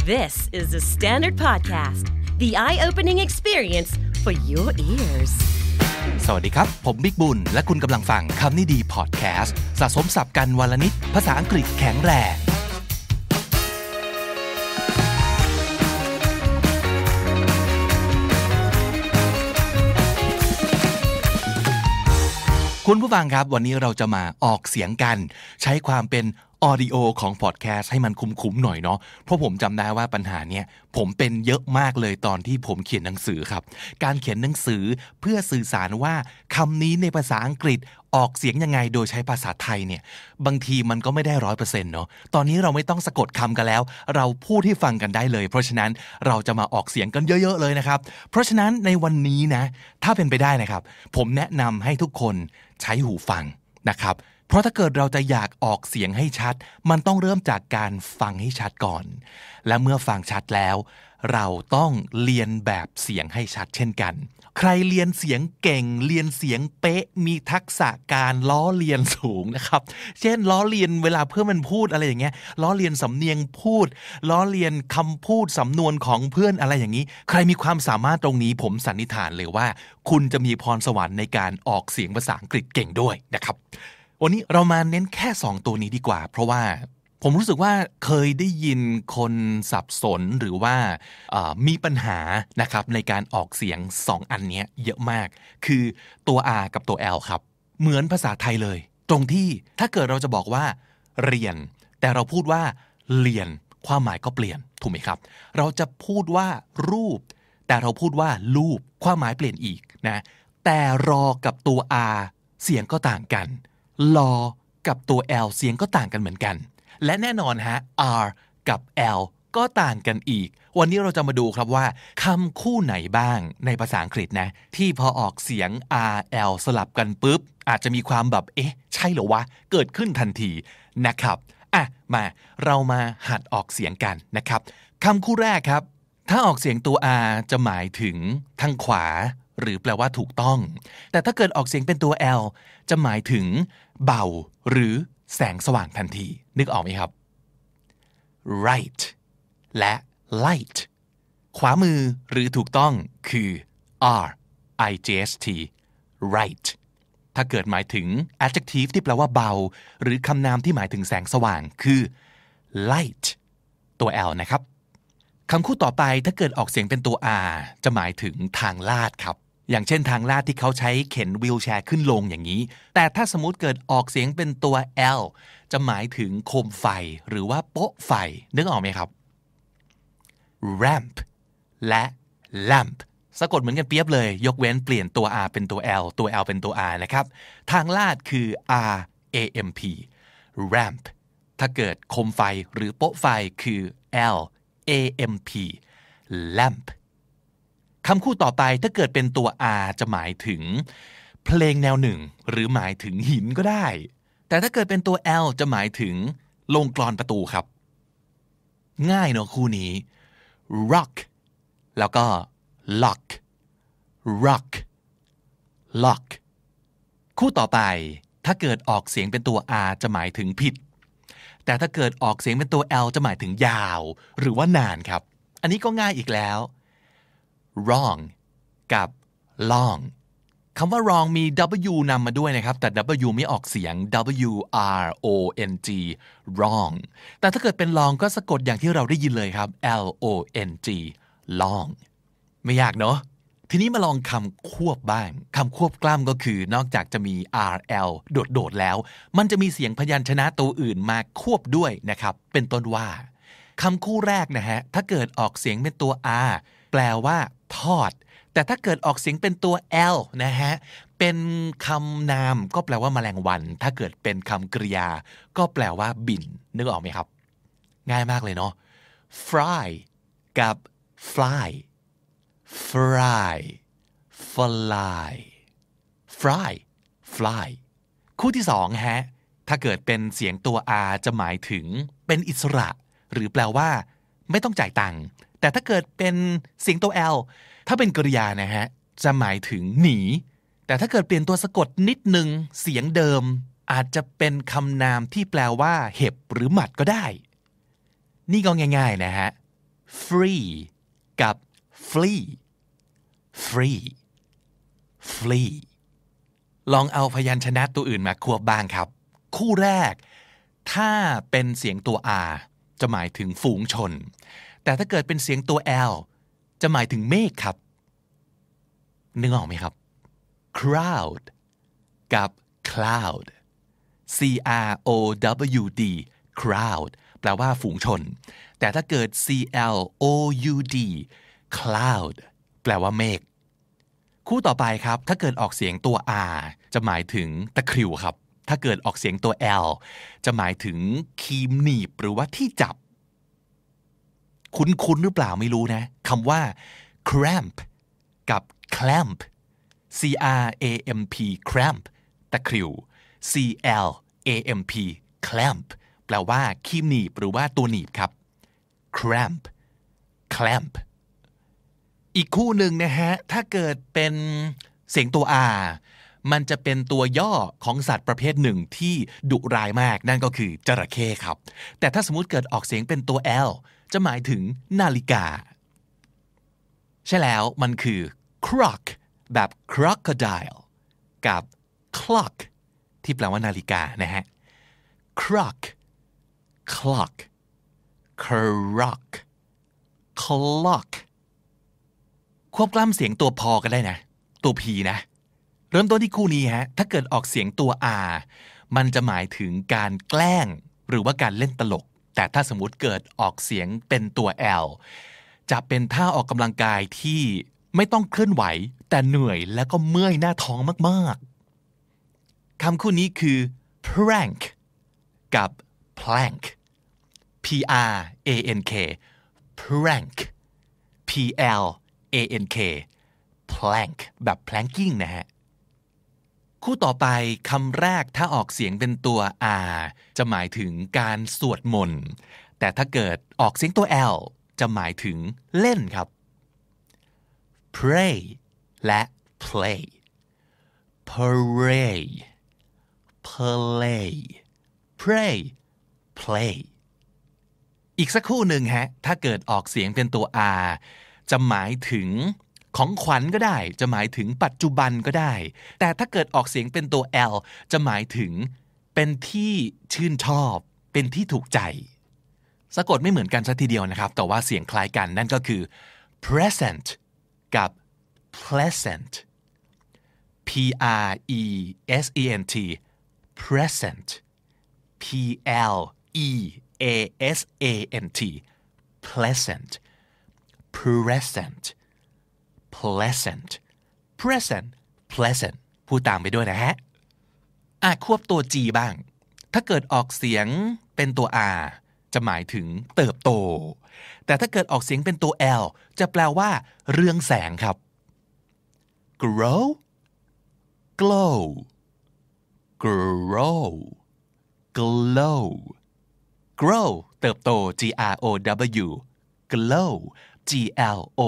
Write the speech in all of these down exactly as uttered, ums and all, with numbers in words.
This is the Standard Podcast, the eye-opening experience for your ears. สวัสดีครับผมบิ๊กบุญและคุณกำลังฟังคำนี้ดีพอดแคสต์สะสมศัพท์กันวันละนิดภาษาอังกฤษแข็งแรงคุณผู้ฟังครับวันนี้เราจะมาออกเสียงกันใช้ความเป็นออดิโอของพอดแคสต์ให้มันคุ้มๆหน่อยเนาะเพราะผมจำได้ว่าปัญหาเนี้ยผมเป็นเยอะมากเลยตอนที่ผมเขียนหนังสือครับการเขียนหนังสือเพื่อสื่อสารว่าคำนี้ในภาษาอังกฤษออกเสียงยังไงโดยใช้ภาษาไทยเนี่ยบางทีมันก็ไม่ได้ หนึ่งร้อยเปอร์เซ็นต์ เนาะตอนนี้เราไม่ต้องสะกดคำกันแล้วเราพูดให้ฟังกันได้เลยเพราะฉะนั้นเราจะมาออกเสียงกันเยอะๆเลยนะครับเพราะฉะนั้นในวันนี้นะถ้าเป็นไปได้นะครับผมแนะนำให้ทุกคนใช้หูฟังนะครับเพราะถ้าเกิดเราจะอยากออกเสียงให้ชัดมันต้องเริ่มจากการฟังให้ชัดก่อนและเมื่อฟังชัดแล้วเราต้องเรียนแบบเสียงให้ชัดเช่นกันใครเรียนเสียงเก่งเรียนเสียงเป๊ะมีทักษะการล้อเลียนสูงนะครับเช่นล้อเลียนเวลาเพื่อนมันพูดอะไรอย่างเงี้ยล้อเลียนสำเนียงพูดล้อเลียนคำพูดสำนวนของเพื่อนอะไรอย่างนี้ใครมีความสามารถตรงนี้ผมสันนิษฐานเลยว่าคุณจะมีพรสวรรค์ในการออกเสียงภาษาอังกฤษเก่งด้วยนะครับวันนี้เรามาเน้นแค่สองตัวนี้ดีกว่าเพราะว่าผมรู้สึกว่าเคยได้ยินคนสับสนหรือว่ามีปัญหานะครับในการออกเสียงสองอันนี้เยอะมากคือตัว R กับตัว L ครับเหมือนภาษาไทยเลยตรงที่ถ้าเกิดเราจะบอกว่าเรียนแต่เราพูดว่าเรียนความหมายก็เปลี่ยนถูกไหมครับเราจะพูดว่ารูปแต่เราพูดว่าลูปความหมายเปลี่ยนอีกนะแต่รอกับตัว R เสียงก็ต่างกันลอกับตัว L เสียงก็ต่างกันเหมือนกันและแน่นอนฮะ R กับ L ก็ต่างกันอีกวันนี้เราจะมาดูครับว่าคำคู่ไหนบ้างในภาษาอังกฤษนะที่พอออกเสียง R L สลับกันปุ๊บอาจจะมีความแบบเอ๊ะใช่เหรอวะเกิดขึ้นทันทีนะครับอ่ะมาเรามาหัดออกเสียงกันนะครับคำคู่แรกครับถ้าออกเสียงตัว R จะหมายถึงทางขวาหรือแปลว่าถูกต้องแต่ถ้าเกิดออกเสียงเป็นตัว L จะหมายถึงเบาหรือแสงสว่างทันทีนึกออกไหมครับ right และ light ขวามือหรือถูกต้องคือ R I G H T right ถ้าเกิดหมายถึง adjective ที่แปลว่าเบาหรือคำนามที่หมายถึงแสงสว่างคือ light ตัว L นะครับคำคู่ต่อไปถ้าเกิดออกเสียงเป็นตัว R จะหมายถึงทางลาดครับอย่างเช่นทางลาดที่เขาใช้เข็นวีลแชร์ขึ้นลงอย่างนี้แต่ถ้าสมมุติเกิดออกเสียงเป็นตัว L จะหมายถึงโคมไฟหรือว่าโป๊ะไฟนึกออกไหมครับ ramp และ lamp สะกดเหมือนกันเปียบเลยยกเว้นเปลี่ยนตัว R เป็นตัว L ตัว L เป็นตัว R นะครับทางลาดคือ R A M P ramp ถ้าเกิดโคมไฟหรือโป๊ะไฟคือ L A M P lampคำคู่ต่อไปถ้าเกิดเป็นตัว R จะหมายถึงเพลงแนวหนึ่งหรือหมายถึงหินก็ได้แต่ถ้าเกิดเป็นตัว L จะหมายถึงโรงกลอนประตูครับง่ายเนอะคู่นี้ rock แล้วก็ lock rock lock คู่ต่อไปถ้าเกิดออกเสียงเป็นตัว R จะหมายถึงผิดแต่ถ้าเกิดออกเสียงเป็นตัว L จะหมายถึงยาวหรือว่านานครับอันนี้ก็ง่ายอีกแล้วwrong กับ long คำว่า wrong มี w นำมาด้วยนะครับแต่ w ไม่ออกเสียง w r o n g wrong แต่ถ้าเกิดเป็น long ก็สะกดอย่างที่เราได้ยินเลยครับ l o n g long ไม่ยากเนอะทีนี้มาลองคำควบบ้างคำควบกล้ำก็คือนอกจากจะมี r l โดดๆแล้วมันจะมีเสียงพยัญชนะตัวอื่นมาควบด้วยนะครับเป็นต้นว่าคำคู่แรกนะฮะถ้าเกิดออกเสียงเป็นตัว rแปลว่าทอดแต่ถ้าเกิดออกเสียงเป็นตัว L นะฮะเป็นคำนามก็แปลว่าแมลงวันถ้าเกิดเป็นคำกริยาก็แปลว่าบินนึกออกไหมครับง่ายมากเลยเนาะ fry กับ fly fry fly fry fly คู่ที่สองฮะถ้าเกิดเป็นเสียงตัว R จะหมายถึงเป็นอิสระหรือแปลว่าไม่ต้องจ่ายตังค์แต่ถ้าเกิดเป็นเสียงตัว L ถ้าเป็นกริยานะฮะจะหมายถึงหนีแต่ถ้าเกิดเปลี่ยนตัวสะกดนิดนึงเสียงเดิมอาจจะเป็นคำนามที่แปลว่าเห็บหรือหมัดก็ได้นี่ก็ง่ายๆนะฮะ free กับ flee free flee ลองเอาพยัญชนะตัวอื่นมาควบบ้างครับคู่แรกถ้าเป็นเสียงตัว R จะหมายถึงฝูงชนแต่ถ้าเกิดเป็นเสียงตัว L จะหมายถึงเมฆครับนึกออกไหมครับ crowd กับ cloud c r o w d crowd แปลว่าฝูงชนแต่ถ้าเกิด c l o u d cloud แปลว่าเมฆคู่ต่อไปครับถ้าเกิดออกเสียงตัว R จะหมายถึงตะคริวครับถ้าเกิดออกเสียงตัว L จะหมายถึงครีมหนีบหรือว่าที่จับคุ้นๆหรือเปล่าไม่รู้นะคำว่า cramp กับ clamp c r a m p cramp ตะคริว c l a m p clamp แปลว่าครีมหนีบหรือว่าตัวหนีบครับ cramp clamp อีกคู่หนึ่งนะฮะถ้าเกิดเป็นเสียงตัว Rมันจะเป็นตัวย่อของสัตว์ประเภทหนึ่งที่ดุร้ายมากนั่นก็คือจระเข้ครับแต่ถ้าสมมุติเกิดออกเสียงเป็นตัว L จะหมายถึงนาฬิกาใช่แล้วมันคือ croc แบบ crocodile กับ clock ที่แปลว่านาฬิกานะฮะ croc clock croc clock ควบกล้ำเสียงตัวพอก็ได้นะตัว P นะเริ่มต้นที่คู่นี้ฮะถ้าเกิดออกเสียงตัว R มันจะหมายถึงการแกล้งหรือว่าการเล่นตลกแต่ถ้าสมมุติเกิดออกเสียงเป็นตัว L จะเป็นท่าออกกำลังกายที่ไม่ต้องเคลื่อนไหวแต่เหนื่อยแล้วก็เมื่อยหน้าท้องมากๆคำคู่นี้คือ prank กับ plank p r a n k prank p l a n k plank แบบ planking นะฮะคู่ต่อไปคำแรกถ้าออกเสียงเป็นตัว R จะหมายถึงการสวดมนต์แต่ถ้าเกิดออกเสียงตัว L จะหมายถึงเล่นครับ pray และ play pray play pray play อีกสักคู่หนึ่งฮะถ้าเกิดออกเสียงเป็นตัว R จะหมายถึงของขวัญก็ได้จะหมายถึงปัจจุบันก็ได้แต่ถ้าเกิดออกเสียงเป็นตัว L จะหมายถึงเป็นที่ชื่นชอบเป็นที่ถูกใจสะกดไม่เหมือนกันซะทีเดียวนะครับแต่ว่าเสียงคล้ายกันนั่นก็คือ present กับ pleasant p r e s e n t present p l e a s a n t pleasant present pleasant present pleasant พูดตามไปด้วยนะฮะอ่ะควบตัว G บ้างถ้าเกิดออกเสียงเป็นตัว R จะหมายถึงเติบโตแต่ถ้าเกิดออกเสียงเป็นตัว L จะแปลว่าเรืองแสงครับ grow glow grow glow grow เติบโต G R O W glow G L O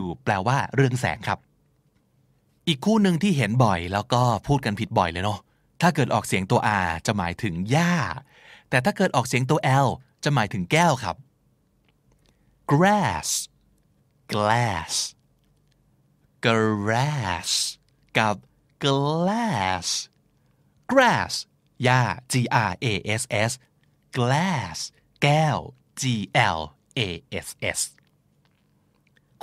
W แปลว่าเรื่องแสงครับอีกคู่หนึ่งที่เห็นบ่อยแล้วก็พูดกันผิดบ่อยเลยเนาะถ้าเกิดออกเสียงตัว R จะหมายถึงหญ้าแต่ถ้าเกิดออกเสียงตัว L จะหมายถึงแก้วครับ grass glass grass กับ glass grass หญ้า G R A S S glass แก้ว G L A S S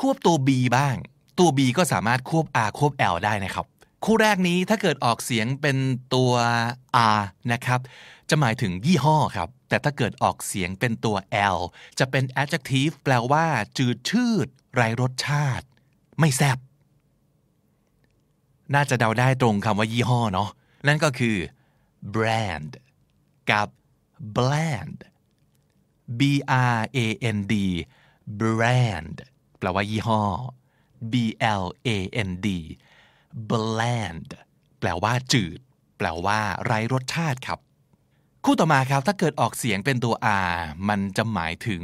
ควบตัว B บ้างตัว B ก็สามารถควบ R ควบ L ได้นะครับคู่แรกนี้ถ้าเกิดออกเสียงเป็นตัว R นะครับจะหมายถึงยี่ห้อครับแต่ถ้าเกิดออกเสียงเป็นตัว L จะเป็น adjective แปลว่าจืดชืดไร้รสชาติไม่แซ่บน่าจะเดาได้ตรงคำว่ายี่ห้อเนาะนั่นก็คือ brand กับ bland b r a n d brandแปลว่ายี่ห้อ B L A N D bland แปลว่าจืดแปลว่าไร้รสชาติครับคู่ต่อมาครับถ้าเกิดออกเสียงเป็นตัว R มันจะหมายถึง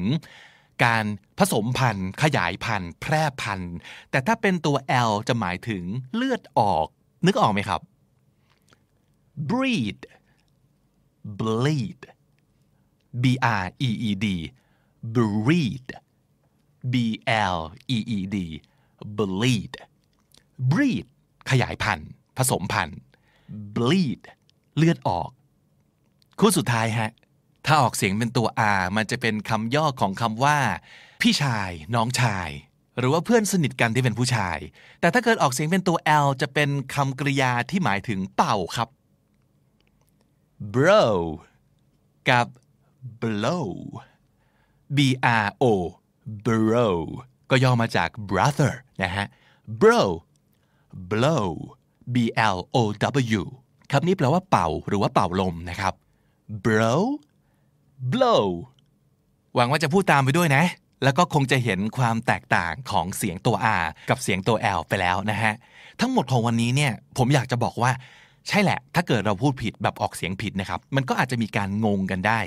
การผสมพันธุ์ขยายพันธุ์แพร่พันธุ์แต่ถ้าเป็นตัว L จะหมายถึงเลือดออกนึกออกไหมครับ breed bleed B R E E D breed b l e e d bleed breed ขยายพันธุ์ผสมพันธุ์ bleed เลือดออกคู่สุดท้ายฮะถ้าออกเสียงเป็นตัว R มันจะเป็นคำย่อของคำว่าพี่ชายน้องชายหรือว่าเพื่อนสนิทกันที่เป็นผู้ชายแต่ถ้าเกิดออกเสียงเป็นตัว L จะเป็นคำกริยาที่หมายถึงเป่าครับ bro กับ blow b r o bro ก็ย่อมาจาก brother นะฮะ bro blow b l o w คำนี้แปลว่าเป่าหรือว่าเป่าลมนะครับ bro blow หวังว่าจะพูดตามไปด้วยนะแล้วก็คงจะเห็นความแตกต่างของเสียงตัว R กับเสียงตัว L ไปแล้วนะฮะทั้งหมดของวันนี้เนี่ยผมอยากจะบอกว่าใช่แหละถ้าเกิดเราพูดผิดแบบออกเสียงผิดนะครับมันก็อาจจะมีการงงกันได้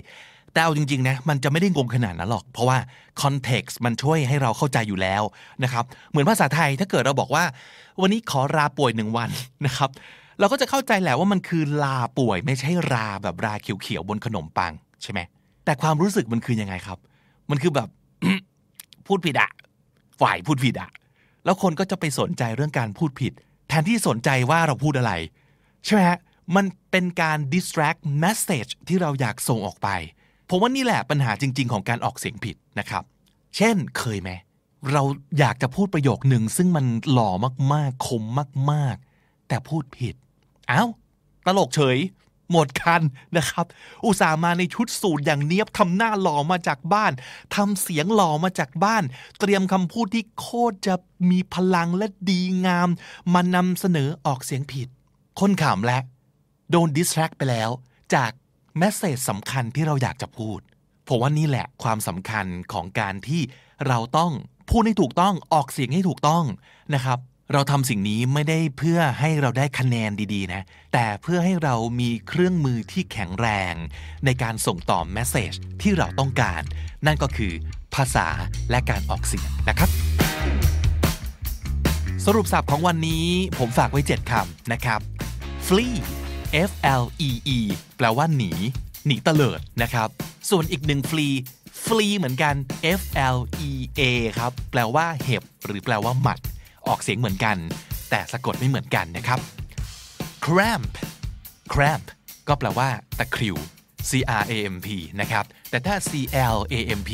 แต่เอาจริงๆนะมันจะไม่ได้งงขนาดนั้นหรอกเพราะว่าคอนเท็กซ์มันช่วยให้เราเข้าใจอยู่แล้วนะครับเหมือนภาษาไทยถ้าเกิดเราบอกว่าวันนี้ขอลาป่วยหนึ่งวันนะครับเราก็จะเข้าใจแหละว่ามันคือลาป่วยไม่ใช่ราแบบราเขียวๆบนขนมปังใช่ไหมแต่ความรู้สึกมันคือยังไงครับมันคือแบบพูดผิดอะฝ่ายพูดผิดอะแล้วคนก็จะไปสนใจเรื่องการพูดผิดแทนที่สนใจว่าเราพูดอะไรใช่ไหมฮะมันเป็นการ distract message ที่เราอยากส่งออกไปผมว่านี่แหละปัญหาจริงๆของการออกเสียงผิดนะครับเช่นเคยไหมเราอยากจะพูดประโยคหนึ่งซึ่งมันหล่อมากๆคมมากๆแต่พูดผิดอ้าวตลกเฉยหมดคันนะครับอุตส่าห์มาในชุดสูทอย่างเนี๊ยบทำหน้าหล่อมาจากบ้านทำเสียงหล่อมาจากบ้านเตรียมคำพูดที่โคตรจะมีพลังและดีงามมานำเสนอออกเสียงผิดคนขำและโดนดิสแทรกไปแล้วจากเมสเสจสำคัญที่เราอยากจะพูดผมว่านี่แหละความสำคัญของการที่เราต้องพูดให้ถูกต้องออกเสียงให้ถูกต้องนะครับเราทำสิ่งนี้ไม่ได้เพื่อให้เราได้คะแนนดีๆนะแต่เพื่อให้เรามีเครื่องมือที่แข็งแรงในการส่งต่อแมสเสจที่เราต้องการนั่นก็คือภาษาและการออกเสียงนะครับสรุปศัพท์ของวันนี้ผมฝากไว้เจ็ดคำนะครับ flee f l e e แปลว่าหนีหนีเตลิดนะครับส่วนอีกหนึ่ง flee flee เหมือนกัน f l e a ครับแปลว่าเห็บหรือแปลว่าหมัดออกเสียงเหมือนกันแต่สะกดไม่เหมือนกันนะครับ cramp cramp ก็แปลว่าตะคริว c r a m p นะครับแต่ถ้า c l a m p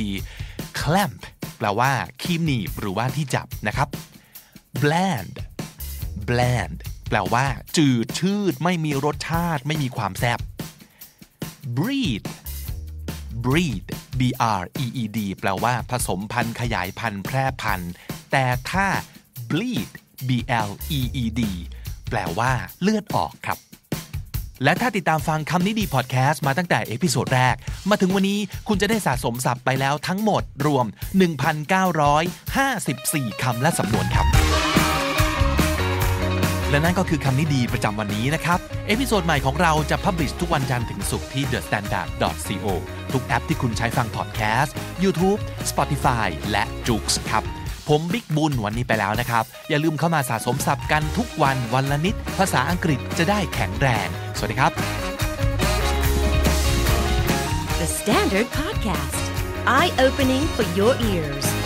clamp แปลว่าคีบหนีบหรือว่าที่จับนะครับ bland bland แปลว่าจืดชืดไม่มีรสชาติไม่มีความแซ่บ breed breed b r e e d แปลว่าผสมพันธุ์ขยายพันธุ์แพร่พันธุ์แต่ถ้าbleed b l e e d แปลว่าเลือดออกครับและถ้าติดตามฟังคำนี้ดีพอดแคสต์มาตั้งแต่เอพิโซดแรกมาถึงวันนี้คุณจะได้สะสมศัพท์ไปแล้วทั้งหมดรวม หนึ่งพันเก้าร้อยห้าสิบสี่ คำและสำนวนครับและนั่นก็คือคำนี้ดีประจำวันนี้นะครับเอพิโซดใหม่ของเราจะพับลิชทุกวันจันทร์ถึงศุกร์ที่ เดอะ สแตนดาร์ด ดอท ซี โอ ทุกแอปที่คุณใช้ฟังพอดแคสต์ YouTube Spotify และ Joox ครับผมบิ๊กบุญวันนี้ไปแล้วนะครับอย่าลืมเข้ามาสะสมศัพท์กันทุกวันวันละนิดภาษาอังกฤษจะได้แข็งแรงสวัสดีครับ The Standard Podcast Eye Opening for Your Ears